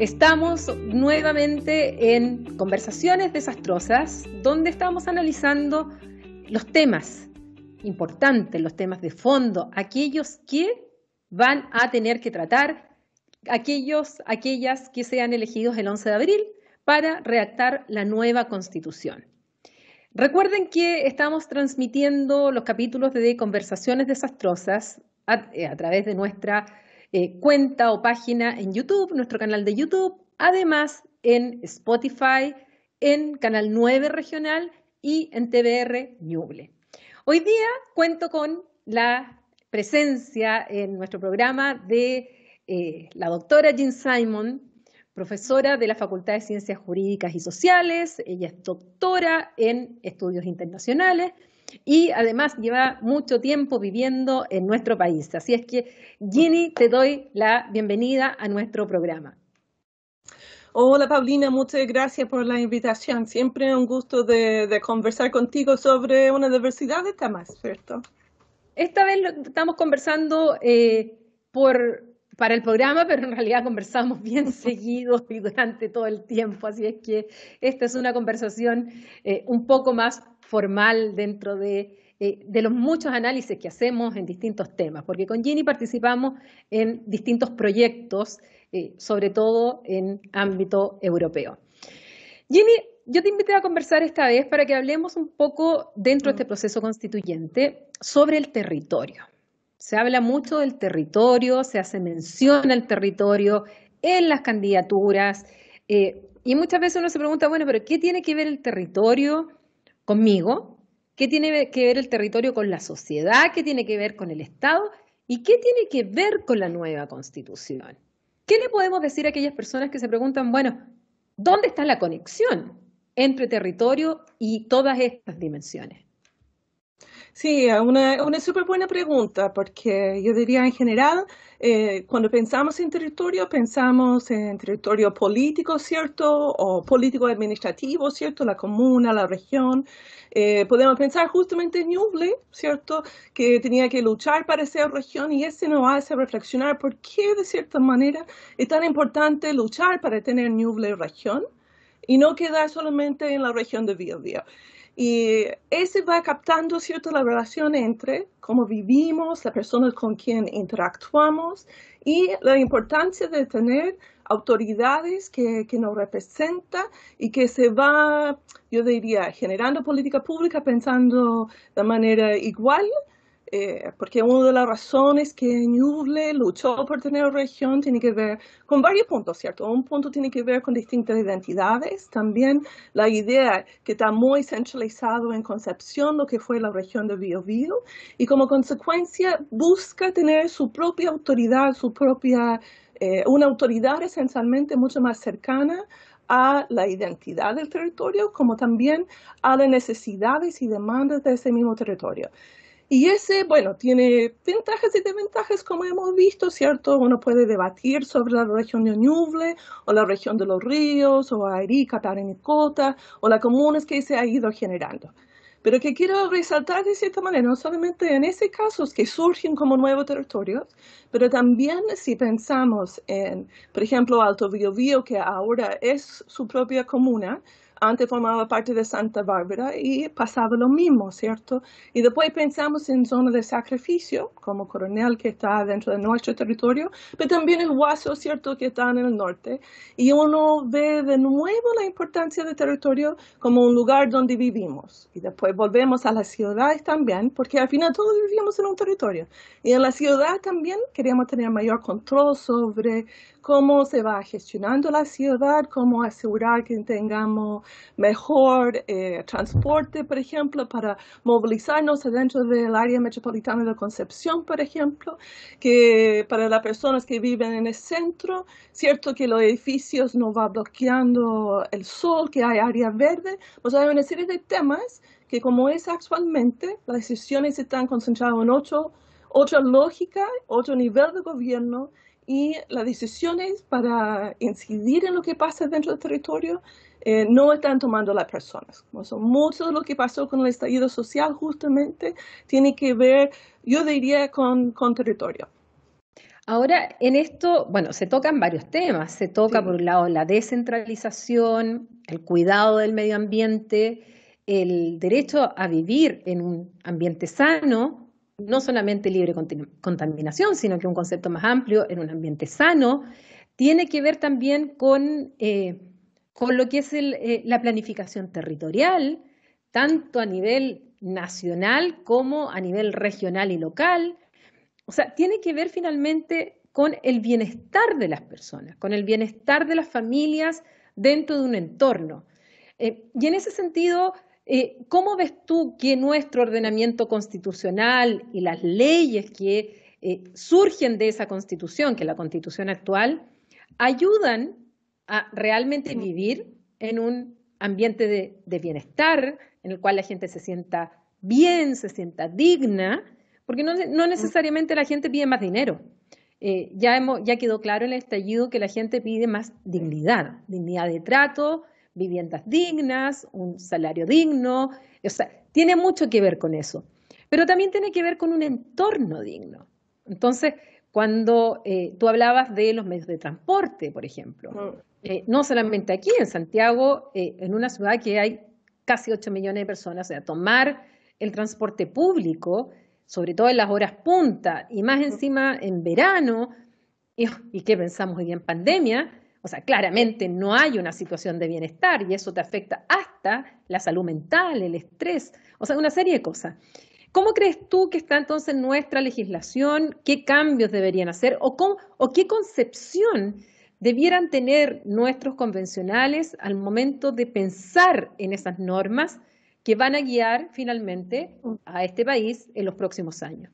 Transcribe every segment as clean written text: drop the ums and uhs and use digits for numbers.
Estamos nuevamente en Conversaciones Desastrosas, donde estamos analizando los temas importantes, los temas de fondo, aquellos que van a tener que tratar, aquellas que sean elegidos el 11 de abril para redactar la nueva Constitución. Recuerden que estamos transmitiendo los capítulos de Conversaciones Desastrosas a través de nuestra cuenta o página en YouTube, nuestro canal de YouTube, además en Spotify, en Canal 9 Regional y en TVR Ñuble. Hoy día cuento con la presencia en nuestro programa de la doctora Jeanne Simon, profesora de la Facultad de Ciencias Jurídicas y Sociales. Ella es doctora en Estudios Internacionales y además lleva mucho tiempo viviendo en nuestro país. Así es que, Jeanne, te doy la bienvenida a nuestro programa. Hola, Paulina, muchas gracias por la invitación. Siempre un gusto de conversar contigo sobre una diversidad de temas, ¿cierto? Esta vez estamos conversando para el programa, pero en realidad conversamos bien seguido y durante todo el tiempo. Así es que esta es una conversación un poco más formal dentro de los muchos análisis que hacemos en distintos temas, porque con Jeanne participamos en distintos proyectos, sobre todo en ámbito europeo. Jeanne, yo te invité a conversar esta vez para que hablemos un poco dentro de este proceso constituyente sobre el territorio. Se habla mucho del territorio, se hace mención al territorio en las candidaturas, y muchas veces uno se pregunta, bueno, pero ¿qué tiene que ver el territorio conmigo? ¿Qué tiene que ver el territorio con la sociedad? ¿Qué tiene que ver con el Estado? ¿Y qué tiene que ver con la nueva Constitución? ¿Qué le podemos decir a aquellas personas que se preguntan, bueno, ¿dónde está la conexión entre territorio y todas estas dimensiones? Sí, una súper buena pregunta, porque yo diría en general, cuando pensamos en territorio político, ¿cierto? O político-administrativo, ¿cierto? La comuna, la región. Podemos pensar justamente en Ñuble, ¿cierto? Que tenía que luchar para ser región, y eso nos hace reflexionar por qué, de cierta manera, es tan importante luchar para tener Ñuble región y no quedar solamente en la región de Biobío. Y ese va captando, ¿cierto?, la relación entre cómo vivimos, las personas con quien interactuamos y la importancia de tener autoridades que nos representan y que se va, yo diría, generando política pública pensando de manera igual. Porque una de las razones que Ñuble luchó por tener región tiene que ver con varios puntos, ¿cierto? Un punto tiene que ver con distintas identidades, también la idea que está muy centralizado en Concepción, lo que fue la región de Biobío, y como consecuencia busca tener su propia autoridad, una autoridad esencialmente mucho más cercana a la identidad del territorio, como también a las necesidades y demandas de ese mismo territorio. Y ese, bueno, tiene ventajas y desventajas, como hemos visto, ¿cierto? Uno puede debatir sobre la región de Ñuble, o la región de los ríos, o Arica, Parinacota, o las comunas que se ha ido generando. Pero que quiero resaltar de cierta manera, no solamente en ese caso que surgen como nuevos territorios, pero también si pensamos en, por ejemplo, Alto Biobío, que ahora es su propia comuna, antes formaba parte de Santa Bárbara y pasaba lo mismo, ¿cierto? Y después pensamos en zonas de sacrificio, como Coronel, que está dentro de nuestro territorio, pero también el Huaso, ¿cierto?, que está en el norte. Y uno ve de nuevo la importancia del territorio como un lugar donde vivimos. Y después volvemos a las ciudades también, porque al final todos vivíamos en un territorio. Y en la ciudad también queríamos tener mayor control sobre cómo se va gestionando la ciudad, cómo asegurar que tengamos mejor transporte, por ejemplo, para movilizarnos dentro del área metropolitana de Concepción, por ejemplo, que para las personas que viven en el centro, cierto que los edificios no van bloqueando el sol, que hay área verde, pues hay una serie de temas que como es actualmente, las decisiones están concentradas en otra lógica, otro nivel de gobierno, y las decisiones para incidir en lo que pasa dentro del territorio no están tomando las personas. Mucho de lo que pasó con el estallido social justamente tiene que ver, yo diría, con territorio. Ahora, en esto, bueno, se tocan varios temas. Se toca, por un lado, la descentralización, el cuidado del medio ambiente, el derecho a vivir en un ambiente sano, no solamente libre de contaminación, sino que un concepto más amplio, en un ambiente sano, tiene que ver también con lo que es la planificación territorial, tanto a nivel nacional como a nivel regional y local. O sea, tiene que ver finalmente con el bienestar de las personas, con el bienestar de las familias dentro de un entorno. Y en ese sentido, ¿cómo ves tú que nuestro ordenamiento constitucional y las leyes que surgen de esa constitución, que es la constitución actual, ayudan a realmente vivir en un ambiente de bienestar, en el cual la gente se sienta bien, se sienta digna? Porque no necesariamente la gente pide más dinero. Ya quedó claro en el estallido que la gente pide más dignidad, dignidad de trato, viviendas dignas, un salario digno. O sea, tiene mucho que ver con eso. Pero también tiene que ver con un entorno digno. Entonces, cuando tú hablabas de los medios de transporte, por ejemplo, no solamente aquí en Santiago, en una ciudad que hay casi 8 millones de personas, o sea, tomar el transporte público, sobre todo en las horas punta, y más encima en verano, y qué pensamos hoy día en pandemia, o sea, claramente no hay una situación de bienestar, y eso te afecta hasta la salud mental, el estrés, o sea, una serie de cosas. ¿Cómo crees tú que está entonces nuestra legislación? ¿Qué cambios deberían hacer? ¿O qué concepción debieran tener nuestros convencionales al momento de pensar en esas normas que van a guiar finalmente a este país en los próximos años?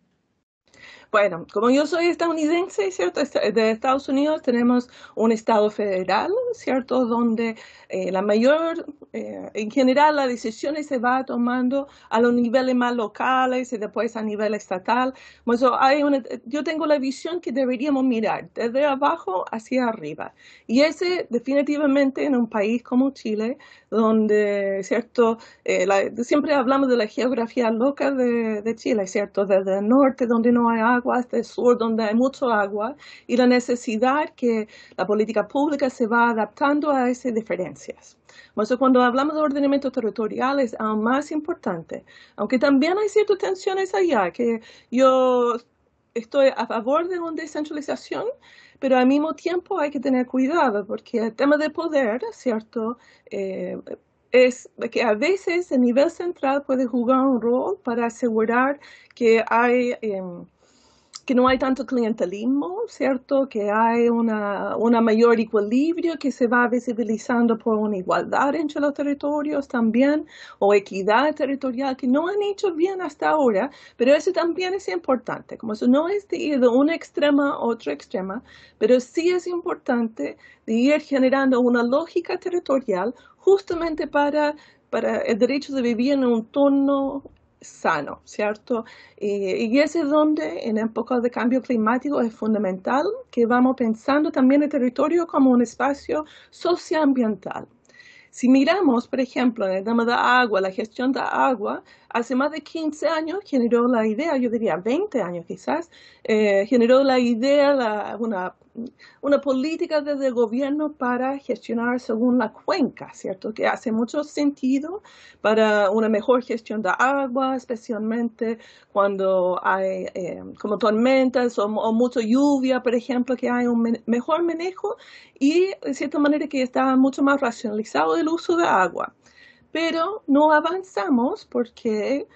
Bueno, como yo soy estadounidense, ¿cierto? De Estados Unidos tenemos un estado federal, ¿cierto? Donde en general las decisiones se van tomando a los niveles más locales y después a nivel estatal. Bueno, yo tengo la visión que deberíamos mirar desde abajo hacia arriba. Y ese definitivamente en un país como Chile, donde, ¿cierto? Siempre hablamos de la geografía loca de Chile, ¿cierto? Desde el norte, donde no hay agua, hasta el sur, donde hay mucho agua, y la necesidad que la política pública se va adaptando a esas diferencias. Por eso cuando hablamos de ordenamiento territorial es aún más importante, aunque también hay ciertas tensiones allá, que yo estoy a favor de una descentralización, pero al mismo tiempo hay que tener cuidado, porque el tema de poder, ¿cierto?, es que a veces el nivel central puede jugar un rol para asegurar que no hay tanto clientelismo, ¿cierto? Que hay una mayor equilibrio que se va visibilizando por una igualdad entre los territorios también, o equidad territorial, que no han hecho bien hasta ahora, pero eso también es importante. Como eso no es de ir de un extremo a otro extremo, pero sí es importante de ir generando una lógica territorial justamente para el derecho de vivir en un entorno sano, ¿cierto? Y ese es donde en época de cambio climático es fundamental que vamos pensando también el territorio como un espacio socioambiental. Si miramos, por ejemplo, el tema de agua, la gestión de agua, hace más de 15 años generó la idea, yo diría 20 años quizás, generó la idea, una política desde el gobierno para gestionar según la cuenca, ¿cierto? Que hace mucho sentido para una mejor gestión de agua, especialmente cuando hay como tormentas o mucha lluvia, por ejemplo, que hay un mejor manejo y de cierta manera que está mucho más racionalizado el uso de agua. Pero no avanzamos porque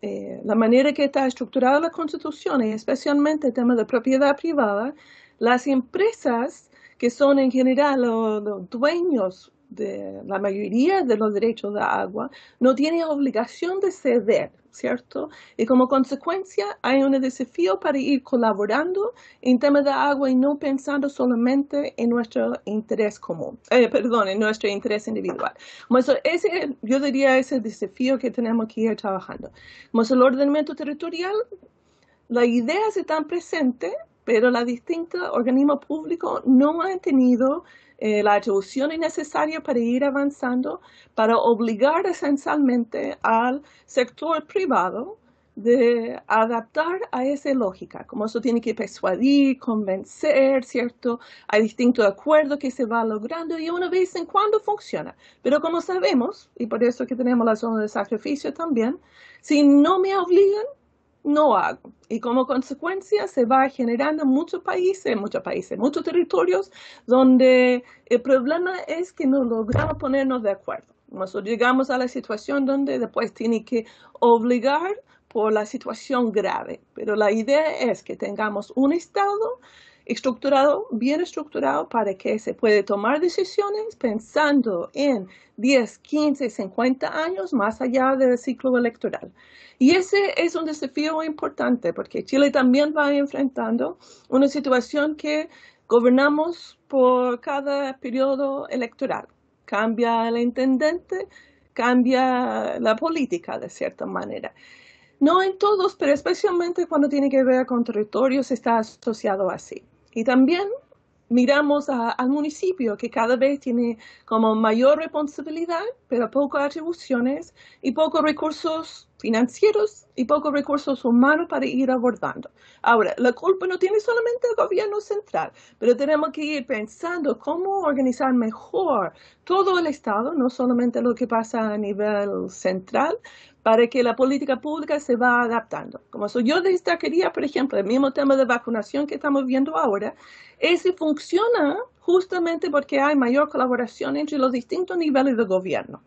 la manera que está estructurada la Constitución y especialmente el tema de propiedad privada, las empresas que son en general los dueños de la mayoría de los derechos de agua no tienen obligación de ceder, ¿cierto? Y como consecuencia hay un desafío para ir colaborando en temas de agua y no pensando solamente en nuestro interés común, en nuestro interés individual. Eso, yo diría ese es el desafío que tenemos que ir trabajando. Eso, el ordenamiento territorial, las ideas están presentes, pero los distintos organismos públicos no han tenido la atribución necesaria para ir avanzando, para obligar esencialmente al sector privado de adaptar a esa lógica, como eso tiene que persuadir, convencer, ¿cierto? Hay distintos acuerdos que se van logrando y una vez en cuando funciona. Pero como sabemos, y por eso que tenemos la zona de sacrificio también, si no me obligan, no hago. Y como consecuencia se va generando muchos países, muchos territorios donde el problema es que no logramos ponernos de acuerdo. Nosotros llegamos a la situación donde después tiene que obligar por la situación grave, pero la idea es que tengamos un Estado estructurado, bien estructurado, para que se pueda tomar decisiones pensando en 10, 15, 50 años más allá del ciclo electoral. Y ese es un desafío importante porque Chile también va enfrentando una situación que gobernamos por cada periodo electoral. Cambia el intendente, cambia la política de cierta manera. No en todos, pero especialmente cuando tiene que ver con territorios está asociado así. Y también miramos al municipio que cada vez tiene como mayor responsabilidad, pero pocas atribuciones y pocos recursos financieros y pocos recursos humanos para ir abordando. Ahora, la culpa no tiene solamente el gobierno central, pero tenemos que ir pensando cómo organizar mejor todo el Estado, no solamente lo que pasa a nivel central, para que la política pública se va adaptando. Como eso, yo destacaría, por ejemplo, el mismo tema de vacunación que estamos viendo ahora, ese funciona justamente porque hay mayor colaboración entre los distintos niveles de gobierno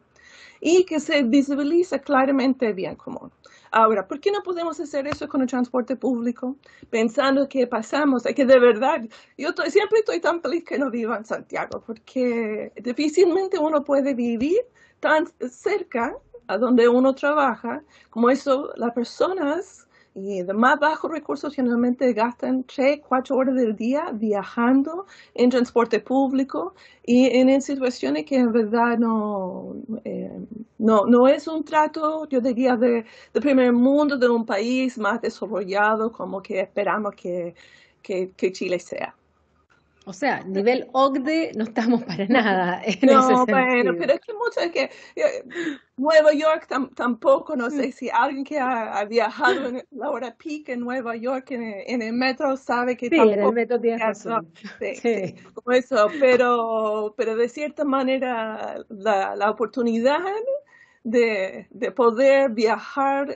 y que se visibiliza claramente el bien común. Ahora, ¿por qué no podemos hacer eso con el transporte público? Pensando que pasamos, que de verdad, siempre estoy tan feliz que no vivo en Santiago, porque difícilmente uno puede vivir tan cerca a donde uno trabaja, como eso, las personas de más bajos recursos generalmente gastan 3-4 horas del día viajando en transporte público y en situaciones que en verdad no es un trato, yo diría, de primer mundo, de un país más desarrollado como que esperamos que Chile sea. O sea, nivel OCDE no estamos para nada en ese sentido. No, bueno, pero es que muchas que... Nueva York tampoco, no sé si alguien que ha viajado en la hora peak en Nueva York en el metro sabe que sí, tampoco... Sí, en el metro tiene razón. Sí. Como eso, pero de cierta manera la oportunidad de poder viajar...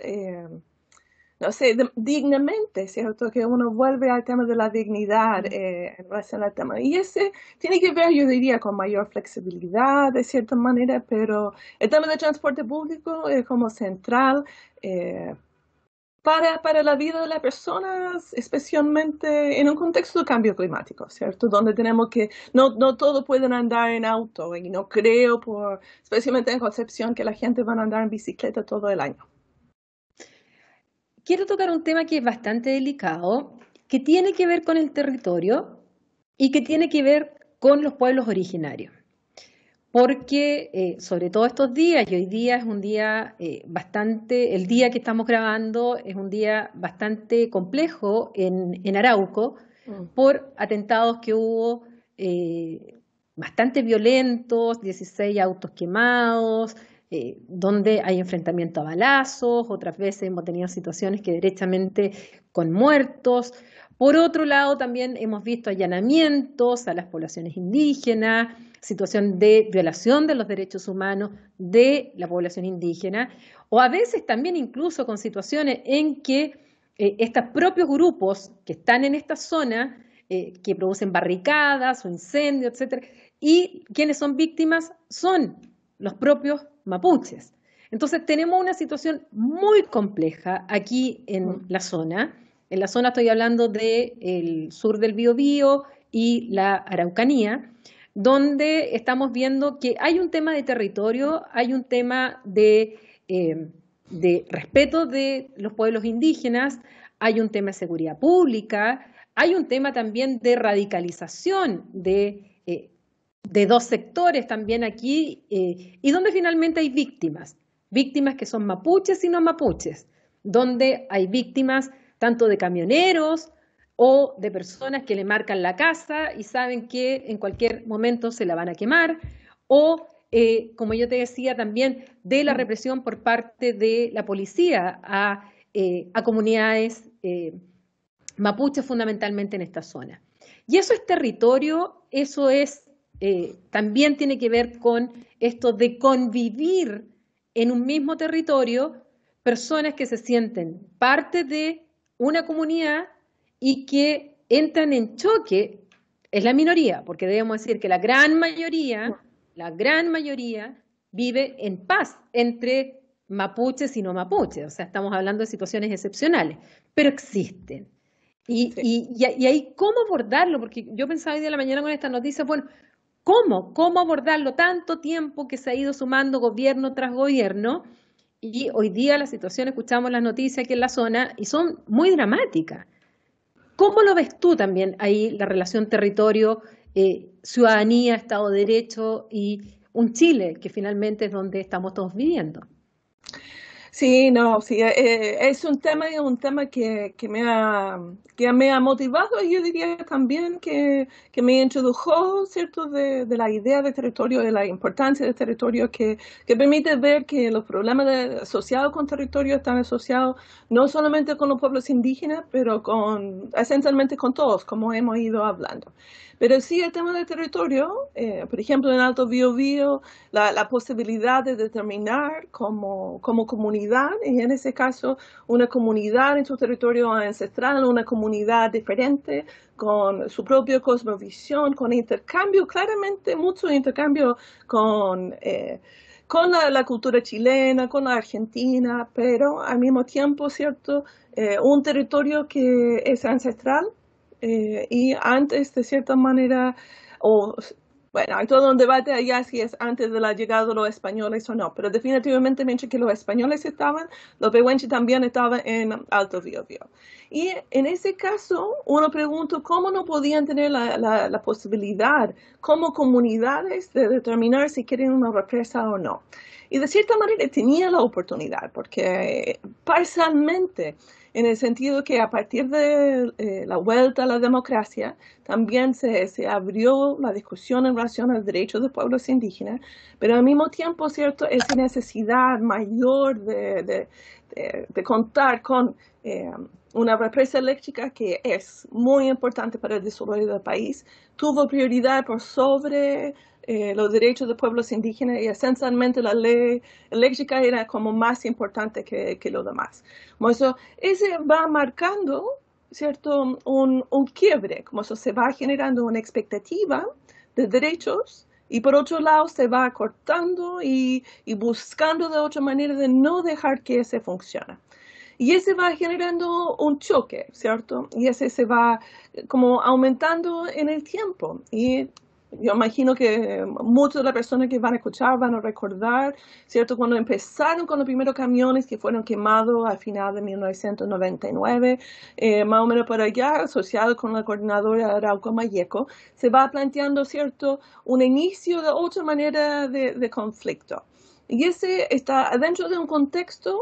no sé, dignamente, ¿cierto? Que uno vuelve al tema de la dignidad en relación al tema. Y ese tiene que ver, yo diría, con mayor flexibilidad, de cierta manera, pero el tema del transporte público es como central para la vida de las personas, especialmente en un contexto de cambio climático, ¿cierto? Donde tenemos que, no todos pueden andar en auto, y no creo, especialmente en Concepción, que la gente va a andar en bicicleta todo el año. Quiero tocar un tema que es bastante delicado, que tiene que ver con el territorio y que tiene que ver con los pueblos originarios. Porque sobre todo estos días, y hoy día es un día el día que estamos grabando es un día bastante complejo en Arauco por atentados que hubo bastante violentos, 16 autos quemados, donde hay enfrentamiento a balazos, otras veces hemos tenido situaciones que derechamente con muertos. Por otro lado, también hemos visto allanamientos a las poblaciones indígenas, situación de violación de los derechos humanos de la población indígena, o a veces también incluso con situaciones en que estos propios grupos que están en esta zona, que producen barricadas o incendios, etcétera, y quienes son víctimas son los propios mapuches. Entonces tenemos una situación muy compleja aquí en la zona. En la zona estoy hablando del sur del Biobío y la Araucanía, donde estamos viendo que hay un tema de territorio, hay un tema de respeto de los pueblos indígenas, hay un tema de seguridad pública, hay un tema también de radicalización de dos sectores también aquí, y donde finalmente hay víctimas que son mapuches y no mapuches, donde hay víctimas tanto de camioneros o de personas que le marcan la casa y saben que en cualquier momento se la van a quemar, o como yo te decía también, de la represión por parte de la policía a a comunidades mapuches fundamentalmente en esta zona. Y eso es territorio, eso es, también tiene que ver con esto de convivir en un mismo territorio personas que se sienten parte de una comunidad y que entran en choque, es la minoría, porque debemos decir que la gran mayoría vive en paz entre mapuches y no mapuches, o sea, estamos hablando de situaciones excepcionales, pero existen. Y ahí, ¿cómo abordarlo? Porque yo pensaba hoy de la mañana con esta noticia, bueno, ¿cómo abordarlo? Tanto tiempo que se ha ido sumando gobierno tras gobierno, y hoy día la situación, escuchamos las noticias aquí en la zona, y son muy dramáticas. ¿Cómo lo ves tú también ahí, la relación territorio, ciudadanía, Estado de Derecho y un Chile, que finalmente es donde estamos todos viviendo? Sí, no, sí, es un tema que me ha motivado, y yo diría también que me introdujo, ¿cierto?, de la idea de territorio, de la importancia del territorio, que permite ver que los problemas asociados con territorio están asociados no solamente con los pueblos indígenas, pero con, esencialmente con todos, como hemos ido hablando. Pero sí, el tema del territorio, por ejemplo, en Alto Biobío, la posibilidad de determinar como comunidad, y en ese caso una comunidad en su territorio ancestral, una comunidad diferente, con su propia cosmovisión, con intercambio, claramente mucho intercambio con la cultura chilena, con la argentina, pero al mismo tiempo, ¿cierto?, un territorio que es ancestral. Y antes, de cierta manera, bueno, hay todo un debate allá si es antes de la llegada de los españoles o no, pero definitivamente mientras que los españoles estaban, los pehuenches también estaban en Alto Biobío. Y en ese caso, uno pregunta cómo no podían tener la posibilidad, como comunidades, de determinar si quieren una represa o no. Y de cierta manera tenía la oportunidad, porque parcialmente, en el sentido que a partir de la vuelta a la democracia, también se abrió la discusión en relación al derecho de pueblos indígenas, pero al mismo tiempo, ¿cierto?, esa necesidad mayor de contar con una represa eléctrica que es muy importante para el desarrollo del país, tuvo prioridad por sobre los derechos de pueblos indígenas, y esencialmente la ley eléctrica era como más importante que lo demás. Como eso, ese va marcando, ¿cierto?, un quiebre, como eso se va generando una expectativa de derechos, y por otro lado se va cortando y buscando de otra manera de no dejar que ese funcione. Y ese va generando un choque, ¿cierto? Y ese se va como aumentando en el tiempo. Y yo imagino que muchas de las personas que van a escuchar van a recordar, ¿cierto?, cuando empezaron con los primeros camiones que fueron quemados al final de 1999, más o menos por allá, asociado con la Coordinadora Arauco Malleco, se va planteando, ¿cierto?, un inicio de otra manera de conflicto. Y ese está dentro de un contexto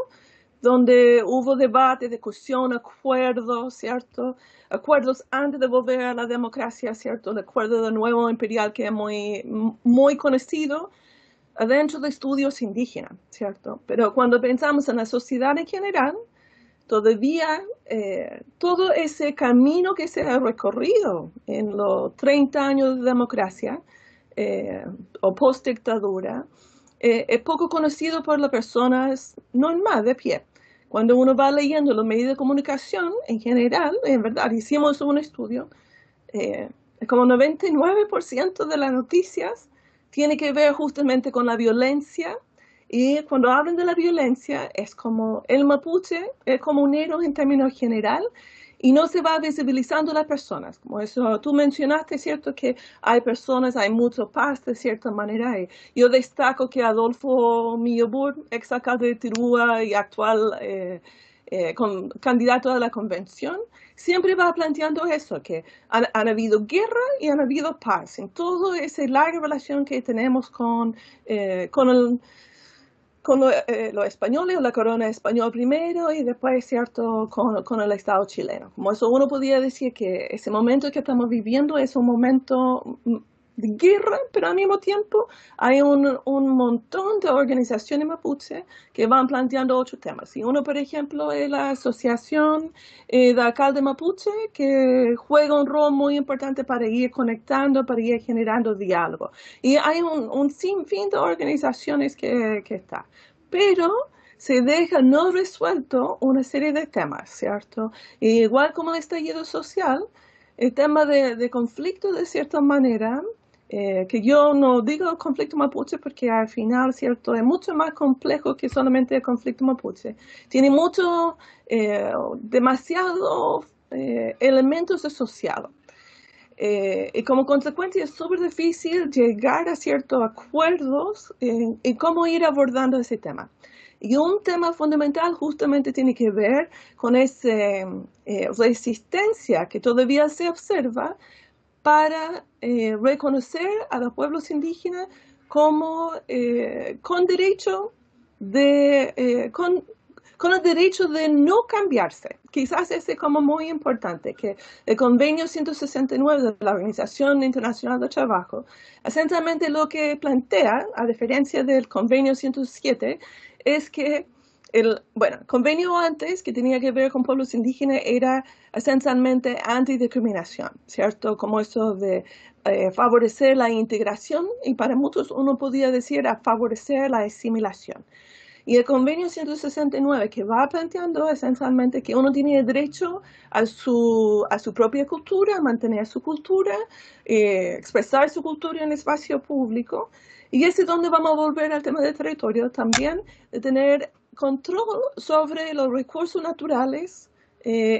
donde hubo debate, discusión, acuerdos, ¿cierto?, acuerdos antes de volver a la democracia, ¿cierto?, el Acuerdo del Nuevo Imperial, que es muy conocido adentro de estudios indígenas, ¿cierto? Pero cuando pensamos en la sociedad en general, todavía todo ese camino que se ha recorrido en los 30 años de democracia o post-dictadura, es poco conocido por las personas normales, de pie. Cuando uno va leyendo los medios de comunicación, en general, en verdad, hicimos un estudio, como 99% de las noticias tiene que ver justamente con la violencia, y cuando hablan de la violencia, es como el mapuche, es comunero en términos general, y no se va visibilizando las personas. Como eso tú mencionaste, ¿cierto?, que hay personas, hay mucho paz de cierta manera. Yo destaco que Adolfo Millobur, ex alcalde de Tirúa y actual candidato a la Convención, siempre va planteando eso, que han habido guerra y han habido paz. En toda esa larga relación que tenemos con los españoles, o la corona española primero, y después, ¿cierto?, con el Estado chileno. Como eso uno podría decir que ese momento que estamos viviendo es un momento de guerra, pero al mismo tiempo hay un montón de organizaciones mapuche que van planteando otros temas. Y uno, por ejemplo, es la Asociación de Alcaldes Mapuche, que juega un rol muy importante para ir conectando, para ir generando diálogo. Y hay un sinfín de organizaciones que están. Pero se deja no resuelto una serie de temas, ¿cierto? Y igual como el estallido social, el tema de conflicto, de cierta manera, que yo no digo conflicto mapuche porque al final, ¿cierto?, es mucho más complejo que solamente el conflicto mapuche. Tiene mucho, demasiados elementos asociados. Y como consecuencia es súper difícil llegar a ciertos acuerdos y cómo ir abordando ese tema. Y un tema fundamental justamente tiene que ver con esa resistencia que todavía se observa para reconocer a los pueblos indígenas como con el derecho de no cambiarse. Quizás ese es como muy importante, que el Convenio 169 de la Organización Internacional del Trabajo, esencialmente lo que plantea, a diferencia del Convenio 107, es que el convenio antes, que tenía que ver con pueblos indígenas, era esencialmente antidiscriminación, ¿cierto? Como eso de favorecer la integración, y para muchos uno podía decir a favorecer la asimilación. Y el Convenio 169, que va planteando esencialmente que uno tiene derecho a su propia cultura, a mantener su cultura, expresar su cultura en el espacio público. Y ese es donde vamos a volver al tema del territorio también, de tener control sobre los recursos naturales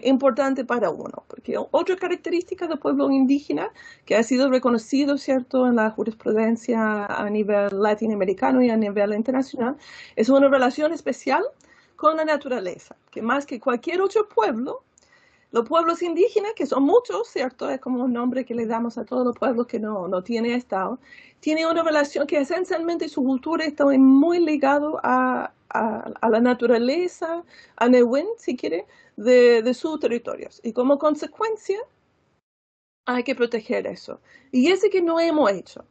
importantes para uno. Porque otra característica del pueblo indígena que ha sido reconocido, ¿cierto?, en la jurisprudencia a nivel latinoamericano y a nivel internacional, es una relación especial con la naturaleza, que más que cualquier otro pueblo, los pueblos indígenas, que son muchos, ¿cierto?, es como un nombre que le damos a todos los pueblos que no tienen Estado, tienen una relación que esencialmente su cultura está muy ligada a la naturaleza, a Newen, si quiere, de sus territorios. Y como consecuencia, hay que proteger eso. Y ese que no hemos hecho.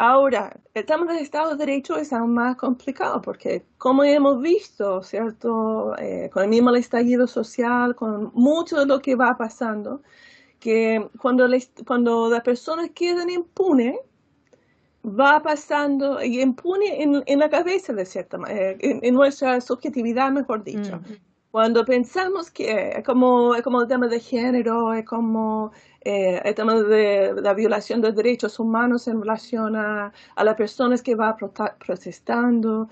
Ahora, el tema del Estado de Derecho es aún más complicado porque, como hemos visto, ¿cierto?, con el mismo estallido social, con mucho de lo que va pasando, que cuando las personas quedan impunes, va pasando y impune en la cabeza, de cierta manera, en nuestra subjetividad, mejor dicho. Mm. Cuando pensamos que es como el tema de género, es como el tema de la violación de derechos humanos en relación a las personas que van protestando.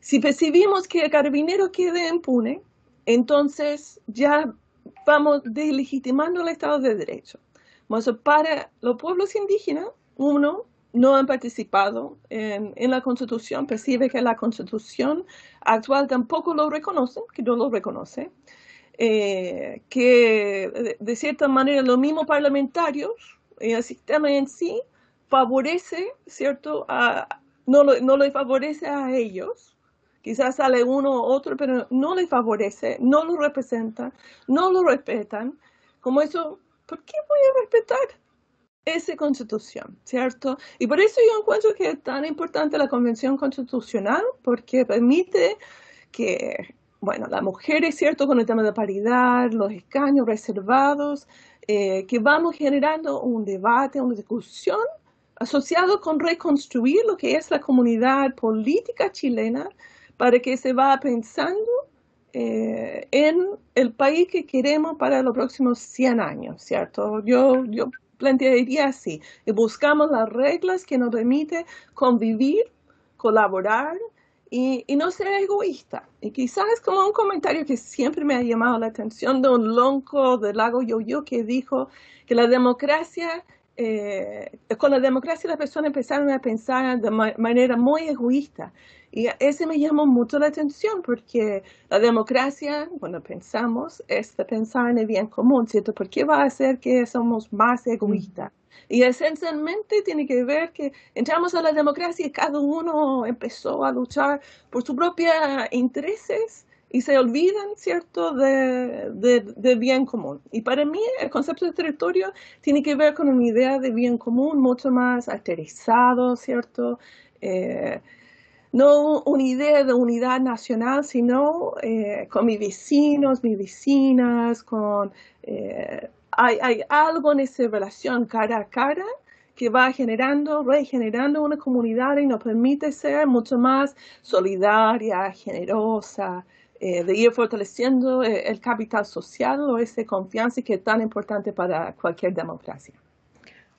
Si percibimos que el carabinero quede impune, entonces ya vamos deslegitimando el Estado de Derecho. Bueno, para los pueblos indígenas, uno, no han participado en la Constitución, percibe que la Constitución actual tampoco lo reconoce, que no lo reconoce, que de cierta manera los mismos parlamentarios, el sistema en sí, favorece, ¿cierto? No le favorece a ellos, quizás sale uno u otro, pero no le favorece, no lo representa, no lo respetan, como eso, ¿por qué voy a respetar esa Constitución, ¿cierto? Y por eso yo encuentro que es tan importante la Convención Constitucional, porque permite que, bueno, las mujeres, ¿cierto?, con el tema de paridad, los escaños reservados, que vamos generando un debate, una discusión asociado con reconstruir lo que es la comunidad política chilena para que se vaya pensando en el país que queremos para los próximos 100 años, ¿cierto? Yo plantearía así, y buscamos las reglas que nos permiten convivir, colaborar y no ser egoísta. Y quizás es como un comentario que siempre me ha llamado la atención de un Lonco del Lago Yoyó, que dijo que la democracia, con la democracia las personas empezaron a pensar de manera muy egoísta. Y ese me llamó mucho la atención porque la democracia, cuando pensamos, es de pensar en el bien común, ¿cierto? ¿Por qué va a hacer que somos más egoístas? Y esencialmente tiene que ver que entramos a la democracia y cada uno empezó a luchar por sus propios intereses y se olvidan, ¿cierto?, de bien común. Y para mí el concepto de territorio tiene que ver con una idea de bien común mucho más aterrizado, ¿cierto?, no una idea de unidad nacional, sino con mis vecinos, mis vecinas, con hay algo en esa relación cara a cara que va generando, regenerando una comunidad y nos permite ser mucho más solidaria, generosa, de ir fortaleciendo el capital social o esa confianza que es tan importante para cualquier democracia.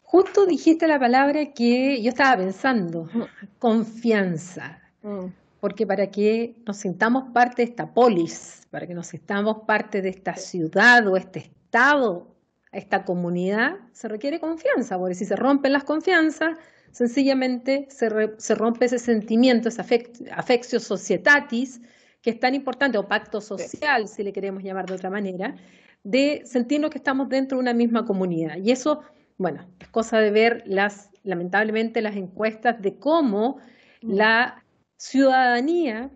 Justo dijiste la palabra que yo estaba pensando, confianza, porque para que nos sintamos parte de esta polis, para que nos sintamos parte de esta ciudad o este estado, esta comunidad, se requiere confianza, porque si se rompen las confianzas, sencillamente se rompe ese sentimiento, ese affectio societatis, que es tan importante, o pacto social, si le queremos llamar de otra manera, de sentirnos que estamos dentro de una misma comunidad. Y eso, bueno, es cosa de ver las, lamentablemente, las encuestas de cómo la ciudadanía,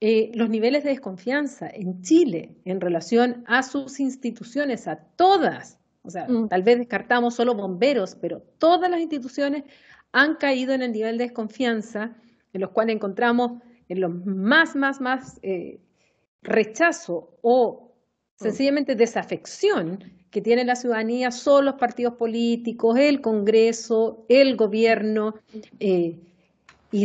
los niveles de desconfianza en Chile en relación a sus instituciones, a todas, o sea, tal vez descartamos solo bomberos, pero todas las instituciones han caído en el nivel de desconfianza, en los cuales encontramos en los más rechazo o sencillamente desafección que tiene la ciudadanía, son los partidos políticos, el Congreso, el gobierno, y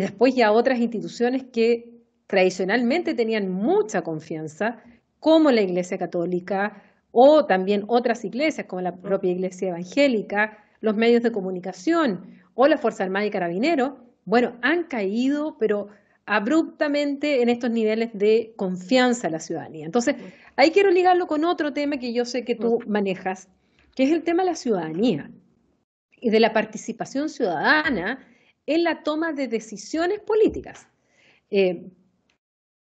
después ya otras instituciones que tradicionalmente tenían mucha confianza, como la Iglesia Católica, o también otras iglesias, como la propia Iglesia Evangélica, los medios de comunicación, o la Fuerza Armada y Carabineros, bueno, han caído, pero abruptamente en estos niveles de confianza en la ciudadanía. Entonces, ahí quiero ligarlo con otro tema que yo sé que tú manejas, que es el tema de la ciudadanía y de la participación ciudadana en la toma de decisiones políticas.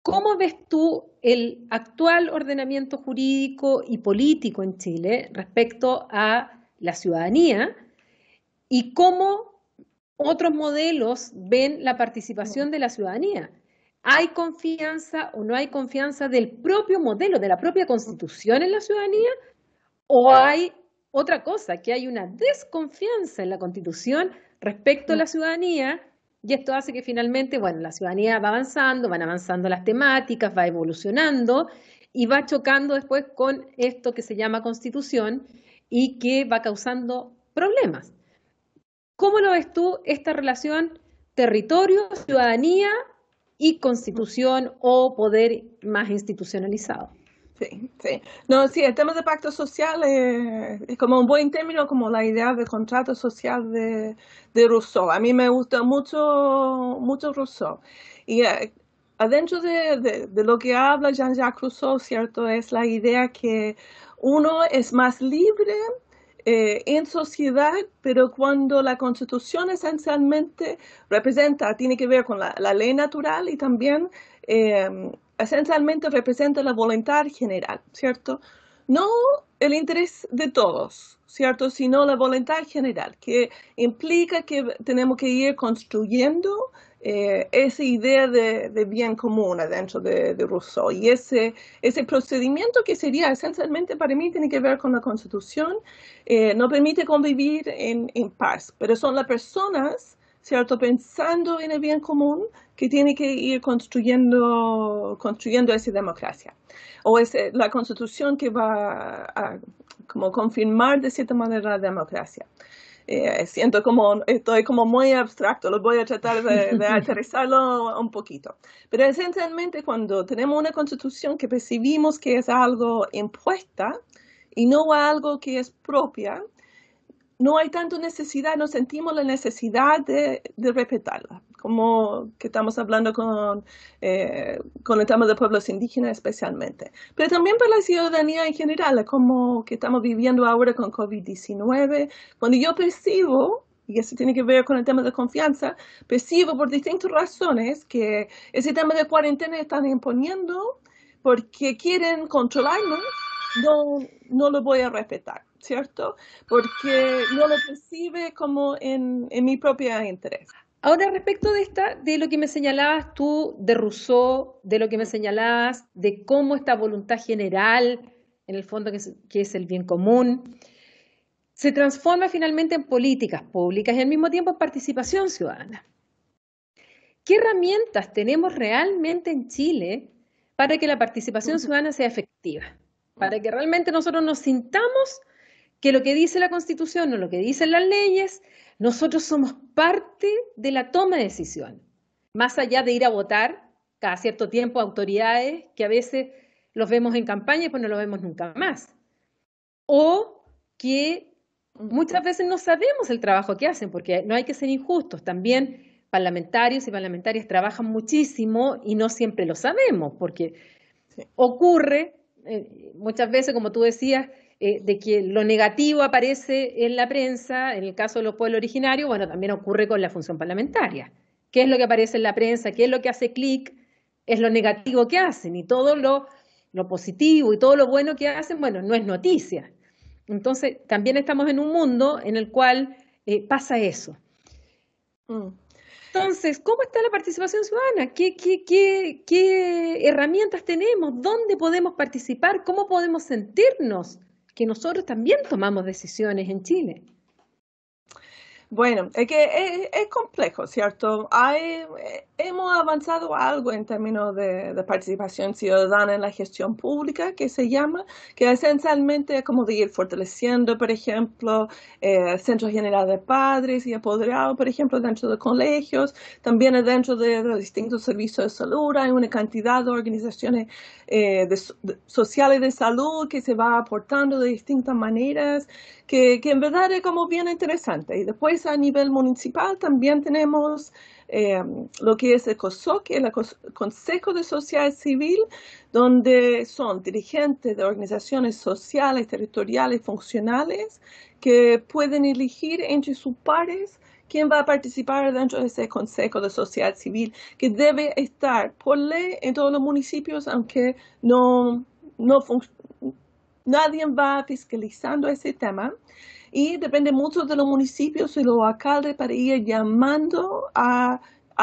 ¿Cómo ves tú el actual ordenamiento jurídico y político en Chile respecto a la ciudadanía y cómo otros modelos ven la participación de la ciudadanía? ¿Hay confianza o no hay confianza del propio modelo, de la propia Constitución en la ciudadanía? ¿O hay otra cosa, que hay una desconfianza en la Constitución respecto a la ciudadanía? Y esto hace que finalmente, bueno, la ciudadanía va avanzando, van avanzando las temáticas, va evolucionando y va chocando después con esto que se llama Constitución y que va causando problemas. ¿Cómo lo ves tú, esta relación territorio, ciudadanía y Constitución o poder más institucionalizado? Sí. No, sí, el tema de pacto social es como un buen término, como la idea de contrato social de Rousseau. A mí me gusta mucho Rousseau. Y adentro de lo que habla Jean-Jacques Rousseau, ¿cierto?, es la idea que uno es más libre en sociedad, pero cuando la Constitución esencialmente representa, tiene que ver con la ley natural y también esencialmente representa la voluntad general, ¿cierto? No el interés de todos, ¿cierto?, sino la voluntad general, que implica que tenemos que ir construyendo esa idea de bien común adentro de Rousseau. Y ese procedimiento que sería esencialmente para mí tiene que ver con la Constitución, nos permite convivir en paz, pero son las personas, ¿cierto?, pensando en el bien común, que tiene que ir construyendo esa democracia. O es la Constitución que va a como confirmar de cierta manera la democracia. Siento como, estoy como muy abstracto, lo voy a tratar de aterrizarlo un poquito. Pero esencialmente cuando tenemos una Constitución que percibimos que es algo impuesta y no algo que es propia, no hay tanta necesidad, no sentimos la necesidad de respetarla, como que estamos hablando con el tema de pueblos indígenas especialmente. Pero también para la ciudadanía en general, como que estamos viviendo ahora con COVID-19, cuando yo percibo, y eso tiene que ver con el tema de confianza, percibo por distintas razones que ese tema de cuarentena están imponiendo porque quieren controlarnos, no lo voy a respetar, ¿cierto? Porque no lo percibe como en mi propio interés. Ahora, respecto de esta, de lo que me señalabas tú de Rousseau, de lo que me señalabas de cómo esta voluntad general, en el fondo que es el bien común, se transforma finalmente en políticas públicas y al mismo tiempo en participación ciudadana. ¿Qué herramientas tenemos realmente en Chile para que la participación ciudadana sea efectiva? Para que realmente nosotros nos sintamos que lo que dice la Constitución o lo que dicen las leyes, nosotros somos parte de la toma de decisión. Más allá de ir a votar cada cierto tiempo a autoridades que a veces los vemos en campaña y pues no los vemos nunca más. O que muchas veces no sabemos el trabajo que hacen, porque no hay que ser injustos. También parlamentarios y parlamentarias trabajan muchísimo y no siempre lo sabemos, porque ocurre muchas veces, como tú decías, de que lo negativo aparece en la prensa, en el caso de los pueblos originarios, bueno, también ocurre con la función parlamentaria. ¿Qué es lo que aparece en la prensa? ¿Qué es lo que hace clic? Es lo negativo que hacen, y todo lo positivo y todo lo bueno que hacen, bueno, no es noticia. Entonces, también estamos en un mundo en el cual pasa eso. Entonces, ¿cómo está la participación ciudadana? ¿Qué herramientas tenemos? ¿Dónde podemos participar? ¿Cómo podemos sentirnos que nosotros también tomamos decisiones en Chile? Bueno, es que es complejo, ¿cierto? Hemos avanzado algo en términos de participación ciudadana en la gestión pública, que se llama, que esencialmente es como de ir fortaleciendo, por ejemplo, centros generales de padres y apoderados, por ejemplo, dentro de colegios, también dentro de los distintos servicios de salud. Hay una cantidad de organizaciones sociales de salud que se va aportando de distintas maneras, que en verdad es como bien interesante. Y después a nivel municipal también tenemos lo que es el COSOC, que es el Consejo de Sociedad Civil, donde son dirigentes de organizaciones sociales, territoriales, funcionales, que pueden elegir entre sus pares quién va a participar dentro de ese Consejo de Sociedad Civil, que debe estar por ley en todos los municipios, aunque no nadie va fiscalizando ese tema. Y depende mucho de los municipios y los alcaldes para ir llamando a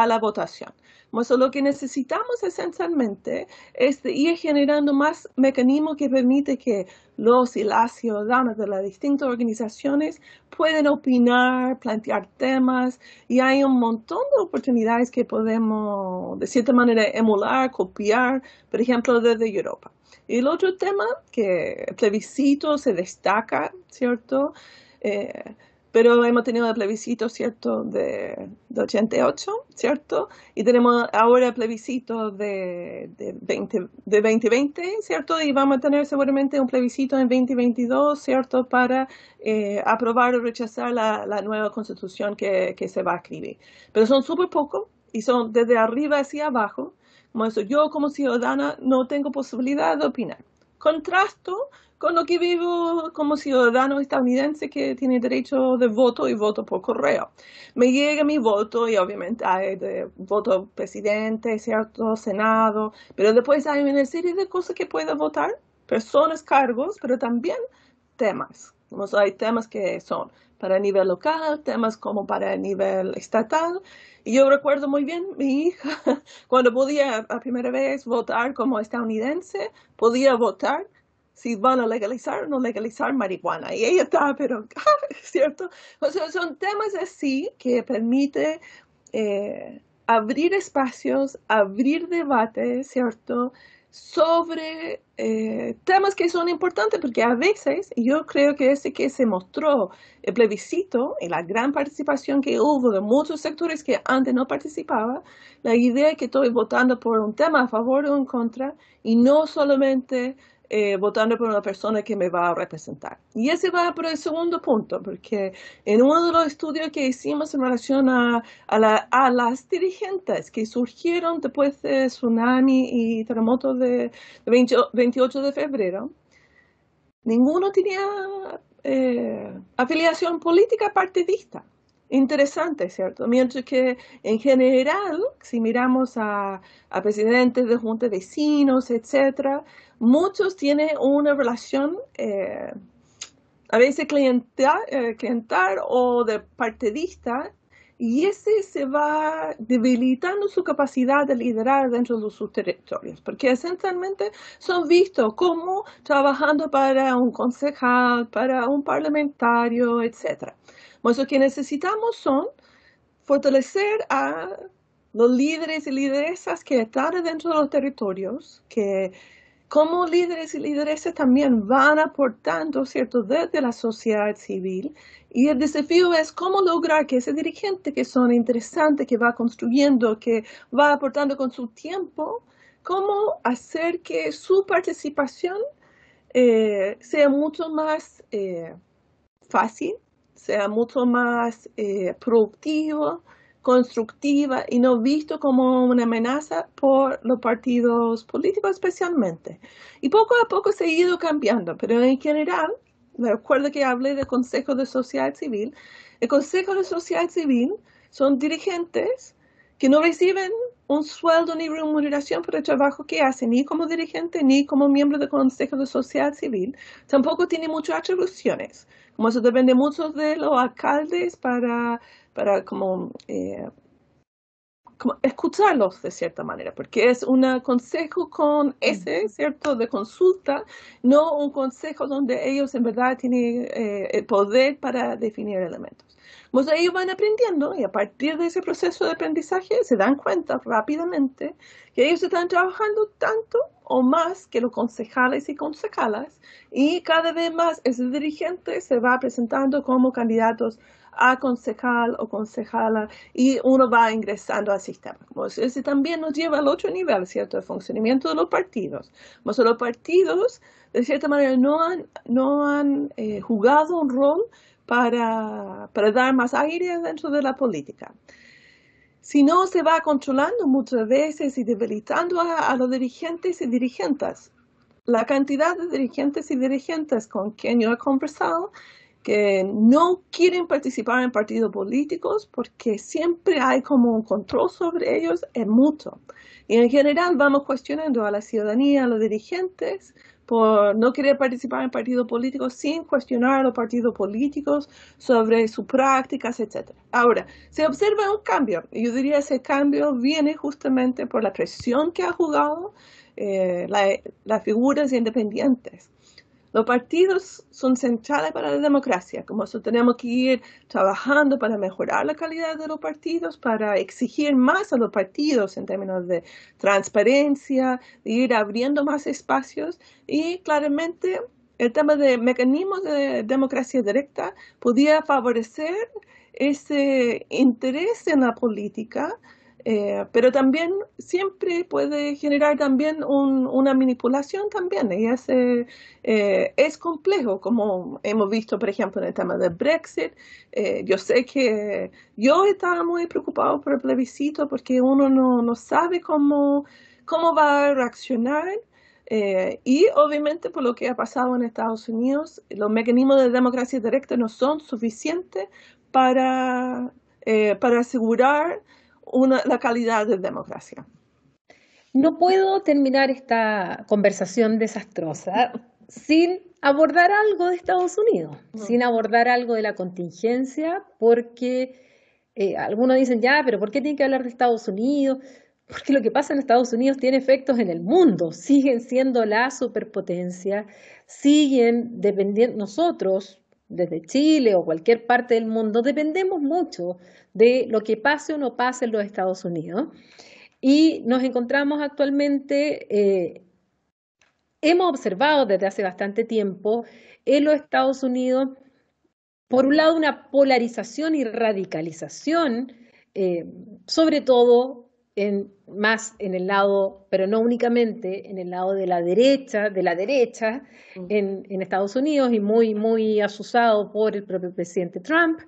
la votación. Entonces, lo que necesitamos esencialmente es de ir generando más mecanismos que permiten que los y las ciudadanas de las distintas organizaciones pueden opinar, plantear temas, y hay un montón de oportunidades que podemos, de cierta manera, emular, copiar, por ejemplo, desde Europa. Y el otro tema que el plebiscito se destaca, ¿cierto? Pero hemos tenido el plebiscito, ¿cierto?, de 88, ¿cierto? Y tenemos ahora el plebiscito de 2020, ¿cierto? Y vamos a tener seguramente un plebiscito en 2022, ¿cierto?, para aprobar o rechazar la nueva constitución que se va a escribir. Pero son súper pocos y son desde arriba hacia abajo. Yo como ciudadana no tengo posibilidad de opinar. Contrasto con lo que vivo como ciudadano estadounidense que tiene derecho de voto y voto por correo. Me llega mi voto y obviamente hay de voto presidente, cierto, senado, pero después hay una serie de cosas que puedo votar, personas, cargos, pero también temas. Hay temas que son para nivel local, temas como para nivel estatal. Y yo recuerdo muy bien mi hija, cuando podía la primera vez votar como estadounidense, podía votar si van a legalizar o no legalizar marihuana. Y ella estaba, pero, ¿cierto? O sea, son temas así que permite abrir espacios, abrir debates, ¿cierto?, sobre temas que son importantes, porque a veces, y yo creo que ese que se mostró el plebiscito y la gran participación que hubo de muchos sectores que antes no participaban, la idea es que estoy votando por un tema a favor o en contra, y no solamente votando por una persona que me va a representar. Y ese va por el segundo punto, porque en uno de los estudios que hicimos en relación a las dirigentes que surgieron después de tsunami y terremoto de 28 de febrero, ninguno tenía afiliación política partidista. Interesante, ¿cierto? Mientras que en general, si miramos a presidentes de juntas de vecinos, etcétera, muchos tienen una relación a veces clientar o de partidista, y ese se va debilitando su capacidad de liderar dentro de sus territorios, porque esencialmente son vistos como trabajando para un concejal, para un parlamentario, etc. Pues lo que necesitamos son fortalecer a los líderes y lideresas que están dentro de los territorios, que como líderes y lideresas también van aportando, ¿cierto?, desde la sociedad civil. Y el desafío es cómo lograr que ese dirigente que son interesantes, que va construyendo, que va aportando con su tiempo, cómo hacer que su participación sea mucho más fácil, sea mucho más productiva, constructiva y no visto como una amenaza por los partidos políticos especialmente. Y poco a poco se ha ido cambiando, pero en general, me acuerdo que hablé del Consejo de Sociedad Civil. El Consejo de Sociedad Civil son dirigentes que no reciben un sueldo ni remuneración por el trabajo que hacen, ni como dirigente ni como miembro del Consejo de Sociedad Civil. Tampoco tiene muchas atribuciones, como eso depende mucho de los alcaldes para escucharlos de cierta manera, porque es un consejo con ese, ¿cierto?, de consulta, no un consejo donde ellos en verdad tienen el poder para definir elementos. Pues ellos van aprendiendo y a partir de ese proceso de aprendizaje se dan cuenta rápidamente que ellos están trabajando tanto o más que los concejales y concejalas, y cada vez más ese dirigente se va presentando como candidatos a concejal o concejala y uno va ingresando al sistema. Ese también nos lleva al otro nivel, ¿cierto?, el funcionamiento de los partidos. Pues los partidos, de cierta manera, no han jugado un rol para dar más aire dentro de la política. Si no, se va controlando muchas veces y debilitando a los dirigentes y dirigentas. La cantidad de dirigentes y dirigentas con quien yo he conversado que no quieren participar en partidos políticos porque siempre hay como un control sobre ellos, es mutuo. Y en general vamos cuestionando a la ciudadanía, a los dirigentes, por no querer participar en partidos políticos sin cuestionar a los partidos políticos sobre sus prácticas, etc. Ahora, se observa un cambio. Yo diría ese cambio viene justamente por la presión que ha jugado las figuras independientes. Los partidos son centrales para la democracia, como eso tenemos que ir trabajando para mejorar la calidad de los partidos, para exigir más a los partidos en términos de transparencia, de ir abriendo más espacios y claramente el tema de mecanismos de democracia directa podía favorecer ese interés en la política. Pero también siempre puede generar también una manipulación también, y es complejo, como hemos visto, por ejemplo, en el tema del Brexit. Yo sé que yo estaba muy preocupado por el plebiscito porque uno no sabe cómo va a reaccionar. Y obviamente por lo que ha pasado en Estados Unidos, los mecanismos de democracia directa no son suficientes para asegurar la calidad de democracia. No puedo terminar esta conversación desastrosa sin abordar algo de Estados Unidos, sin abordar algo de la contingencia, porque algunos dicen, ya, pero ¿por qué tienen que hablar de Estados Unidos? Porque lo que pasa en Estados Unidos tiene efectos en el mundo, siguen siendo la superpotencia, siguen dependiendo nosotros, desde Chile o cualquier parte del mundo, dependemos mucho de lo que pase o no pase en los Estados Unidos. Y nos encontramos actualmente, hemos observado desde hace bastante tiempo en los Estados Unidos, por un lado, una polarización y radicalización, sobre todo en el lado, pero no únicamente, en el lado de la derecha en Estados Unidos, y muy, muy azuzado por el propio presidente Trump,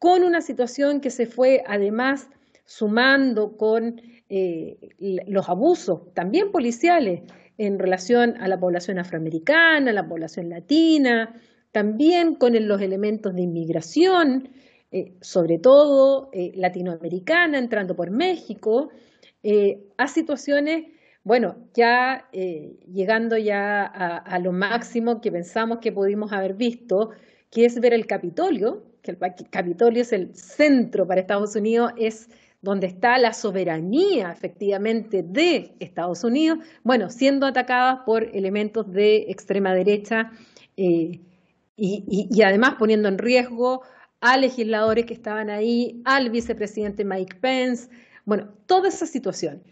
con una situación que se fue además sumando con los abusos, también policiales, en relación a la población afroamericana, la población latina, también con los elementos de inmigración, sobre todo latinoamericana, entrando por México, a situaciones, bueno, ya llegando ya a lo máximo que pensamos que pudimos haber visto, que es ver el Capitolio que el Capitolio es el centro para Estados Unidos, es donde está la soberanía efectivamente de Estados Unidos, bueno, siendo atacadas por elementos de extrema derecha y además poniendo en riesgo a legisladores que estaban ahí, al vicepresidente Mike Pence, bueno, toda esa situación.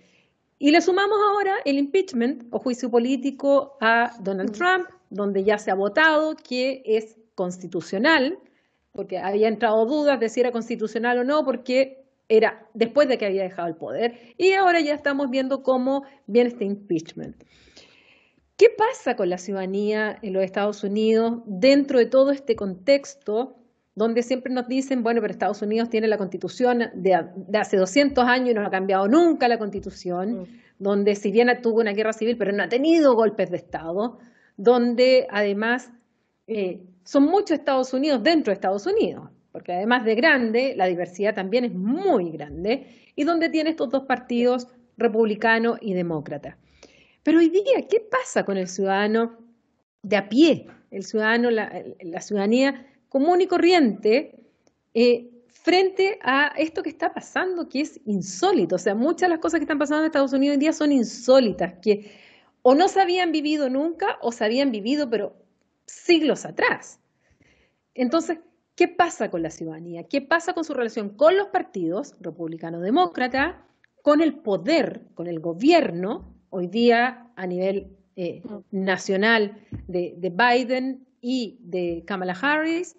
Y le sumamos ahora el impeachment o juicio político a Donald Trump, donde ya se ha votado que es constitucional, porque había entrado dudas de si era constitucional o no, porque era después de que había dejado el poder, y ahora ya estamos viendo cómo viene este impeachment. ¿Qué pasa con la ciudadanía en los Estados Unidos dentro de todo este contexto donde siempre nos dicen, bueno, pero Estados Unidos tiene la Constitución de hace 200 años y no ha cambiado nunca la Constitución, donde si bien tuvo una guerra civil, pero no ha tenido golpes de Estado, donde además son muchos Estados Unidos dentro de Estados Unidos, porque además de grande, la diversidad también es muy grande, y donde tiene estos dos partidos, republicano y demócrata. Pero hoy día, ¿qué pasa con el ciudadano de a pie? El ciudadano, la ciudadanía común y corriente, frente a esto que está pasando, que es insólito. O sea, muchas de las cosas que están pasando en Estados Unidos hoy día son insólitas, que o no se habían vivido nunca, o se habían vivido, pero siglos atrás. Entonces, ¿qué pasa con la ciudadanía? ¿Qué pasa con su relación con los partidos, republicano-demócrata, con el poder, con el gobierno, hoy día a nivel nacional de Biden y de Kamala Harris?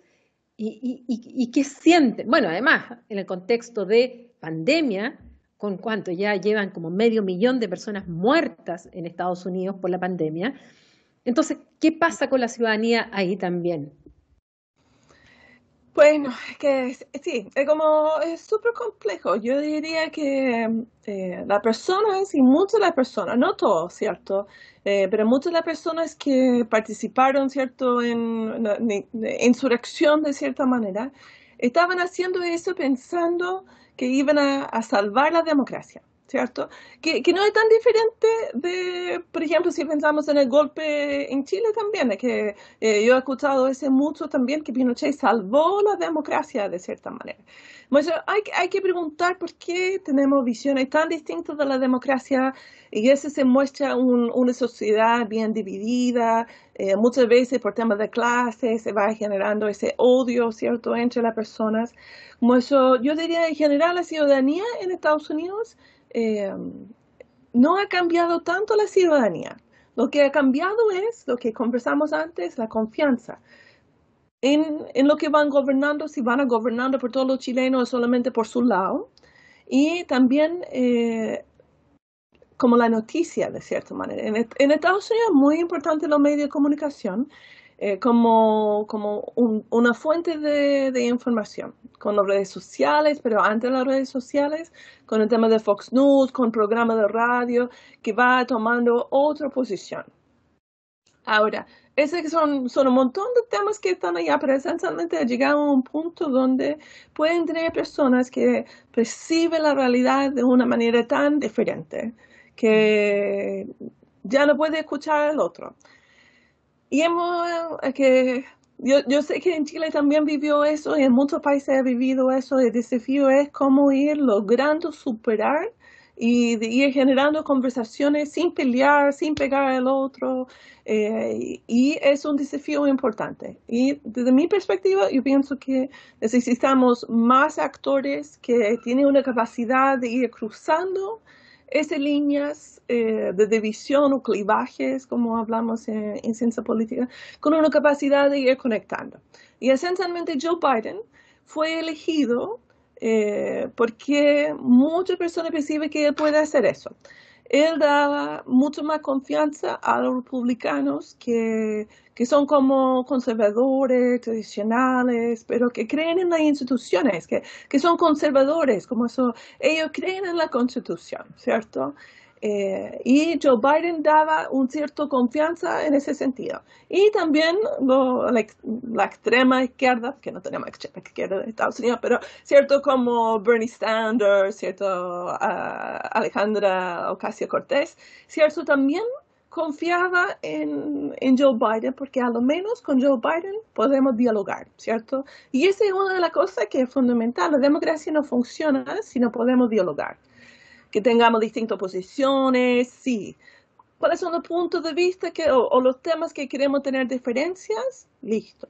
¿Y qué sienten? Bueno, además, en el contexto de pandemia, con cuánto ya llevan como 500.000 de personas muertas en Estados Unidos por la pandemia. Entonces, ¿qué pasa con la ciudadanía ahí también? Bueno, es que sí, es súper complejo. Yo diría que las personas, y muchas las personas, no todos, ¿cierto? Pero muchas las personas que participaron, ¿cierto?, en la insurrección de cierta manera, estaban haciendo eso pensando que iban a salvar la democracia, ¿cierto? Que no es tan diferente de, por ejemplo, si pensamos en el golpe en Chile también, que yo he escuchado ese mucho también, que Pinochet salvó la democracia de cierta manera. Bueno, hay que preguntar por qué tenemos visiones tan distintas de la democracia, y eso se muestra una sociedad bien dividida, muchas veces por temas de clase se va generando ese odio, ¿cierto?, entre las personas. Como eso, yo diría en general la ciudadanía en Estados Unidos, no ha cambiado tanto la ciudadanía. Lo que ha cambiado es lo que conversamos antes, la confianza en lo que van gobernando, si van a gobernar por todos los chilenos solamente por su lado, y también como la noticia de cierta manera. En Estados Unidos es muy importante los medios de comunicación como una fuente de información, con las redes sociales, pero antes de las redes sociales, con el tema de Fox News, con programas de radio, que va tomando otra posición. Ahora, esos son un montón de temas que están allá, pero esencialmente llegamos a un punto donde pueden tener personas que perciben la realidad de una manera tan diferente que ya no puede escuchar al otro. Y yo sé que en Chile también vivió eso, y en muchos países ha vivido eso. El desafío es cómo ir logrando superar y de ir generando conversaciones sin pelear, sin pegar al otro. Y es un desafío importante. Y desde mi perspectiva, yo pienso que necesitamos más actores que tienen una capacidad de ir cruzando esas líneas de división o clivajes, como hablamos en ciencia política, con una capacidad de ir conectando. Y esencialmente Joe Biden fue elegido porque muchas personas perciben que él puede hacer eso. Él da mucho más confianza a los republicanos que son como conservadores, tradicionales, pero que creen en las instituciones, que son conservadores, como eso, ellos creen en la Constitución, ¿cierto? Y Joe Biden daba un cierto confianza en ese sentido. Y también la extrema izquierda, que no tenemos extrema izquierda en Estados Unidos, pero cierto como Bernie Sanders, cierto Alejandra Ocasio-Cortez, cierto también confiaba en Joe Biden, porque a lo menos con Joe Biden podemos dialogar, ¿cierto? Y esa es una de las cosas que es fundamental. La democracia no funciona si no podemos dialogar. Que tengamos distintas posiciones, sí. ¿Cuáles son los puntos de vista que, o los temas que queremos tener diferencias? Listo.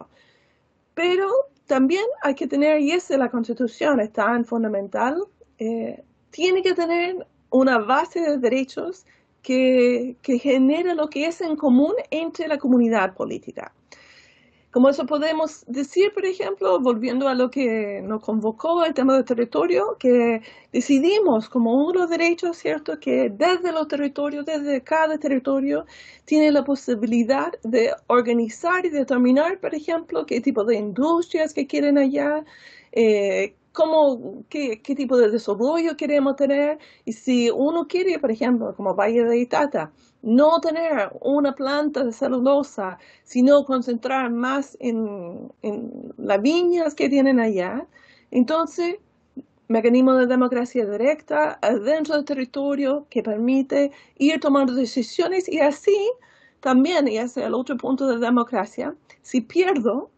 Pero también hay que tener, y esa es la Constitución, es tan fundamental, tiene que tener una base de derechos que genera lo que es en común entre la comunidad política. Como eso podemos decir, por ejemplo, volviendo a lo que nos convocó el tema del territorio, que decidimos como uno de los derechos, ¿cierto?, que desde los territorios, desde cada territorio, tiene la posibilidad de organizar y determinar, por ejemplo, qué tipo de industrias que quieren allá, qué tipo de desarrollo queremos tener. Y si uno quiere, por ejemplo, como Valle de Itata, no tener una planta de celulosa, sino concentrar más en las viñas que tienen allá, entonces mecanismo de democracia directa dentro del territorio que permite ir tomando decisiones. Y así también, y ese es el otro punto de democracia, si pierdo,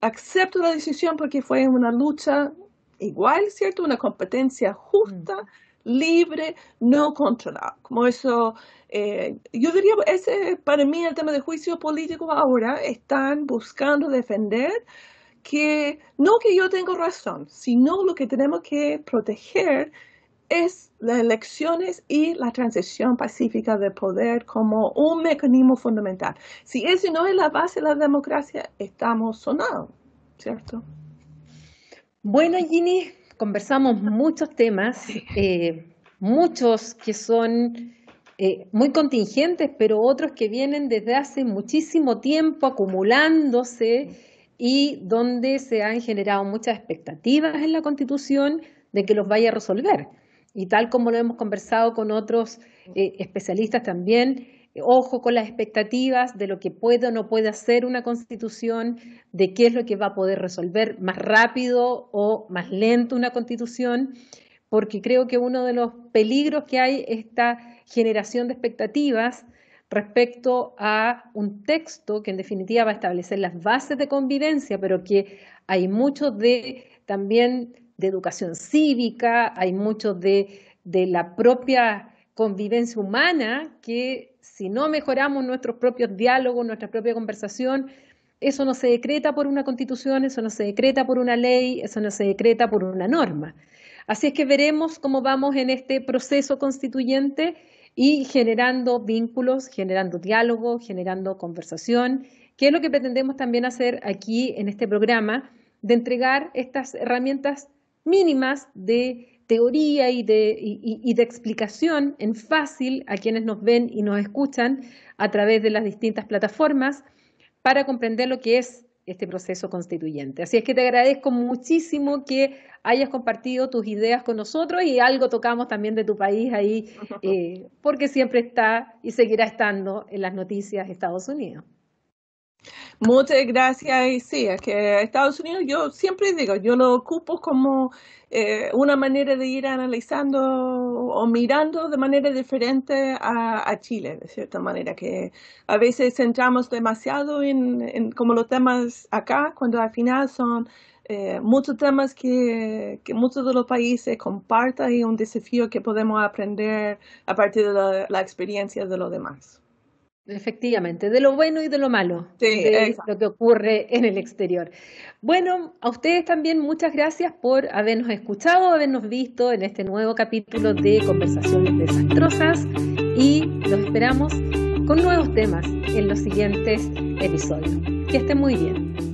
acepto la decisión porque fue una lucha igual, ¿cierto? Una competencia justa, libre, no controlada. Como eso, yo diría, ese para mí el tema de juicio político ahora están buscando defender que, no que yo tengo razón, sino lo que tenemos que proteger es las elecciones y la transición pacífica de poder como un mecanismo fundamental. Si eso no es la base de la democracia, estamos sonados, ¿cierto? Bueno, Ginny, conversamos muchos temas, muchos que son muy contingentes, pero otros que vienen desde hace muchísimo tiempo acumulándose y donde se han generado muchas expectativas en la Constitución de que los vaya a resolver. Y tal como lo hemos conversado con otros especialistas también, ojo con las expectativas de lo que puede o no puede hacer una constitución, de qué es lo que va a poder resolver más rápido o más lento una constitución, porque creo que uno de los peligros que hay es esta generación de expectativas respecto a un texto que en definitiva va a establecer las bases de convivencia, pero que hay mucho de también de educación cívica, hay mucho de la propia convivencia humana que, si no mejoramos nuestros propios diálogos, nuestra propia conversación, eso no se decreta por una constitución, eso no se decreta por una ley, eso no se decreta por una norma. Así es que veremos cómo vamos en este proceso constituyente y generando vínculos, generando diálogo, generando conversación, que es lo que pretendemos también hacer aquí en este programa, de entregar estas herramientas mínimas de teoría y de explicación en fácil a quienes nos ven y nos escuchan a través de las distintas plataformas para comprender lo que es este proceso constituyente. Así es que te agradezco muchísimo que hayas compartido tus ideas con nosotros y algo tocamos también de tu país ahí, porque siempre está y seguirá estando en las noticias de Estados Unidos. Muchas gracias. Y sí, es que Estados Unidos, yo siempre digo, yo lo ocupo como una manera de ir analizando o mirando de manera diferente a Chile, de cierta manera, que a veces centramos demasiado en como los temas acá, cuando al final son muchos temas que muchos de los países compartan y un desafío que podemos aprender a partir de la experiencia de los demás. Efectivamente, de lo bueno y de lo malo, sí, de lo que ocurre en el exterior. Bueno, a ustedes también muchas gracias por habernos escuchado, habernos visto en este nuevo capítulo de Conversaciones Desastrosas y los esperamos con nuevos temas en los siguientes episodios. Que estén muy bien.